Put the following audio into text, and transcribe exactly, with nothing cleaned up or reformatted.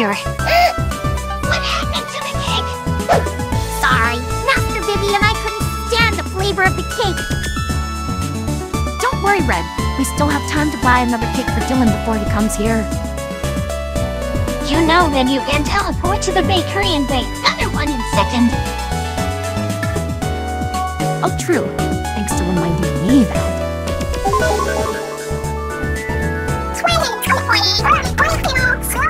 here. What happened to the cake? Sorry, Master Vivi and I couldn't stand the flavor of the cake. Don't worry, Red. We still have time to buy another cake for Dylan before he comes here. You know that you can teleport to the bakery and bake another one in second. Oh, true. Thanks to reminding me that. Swimming,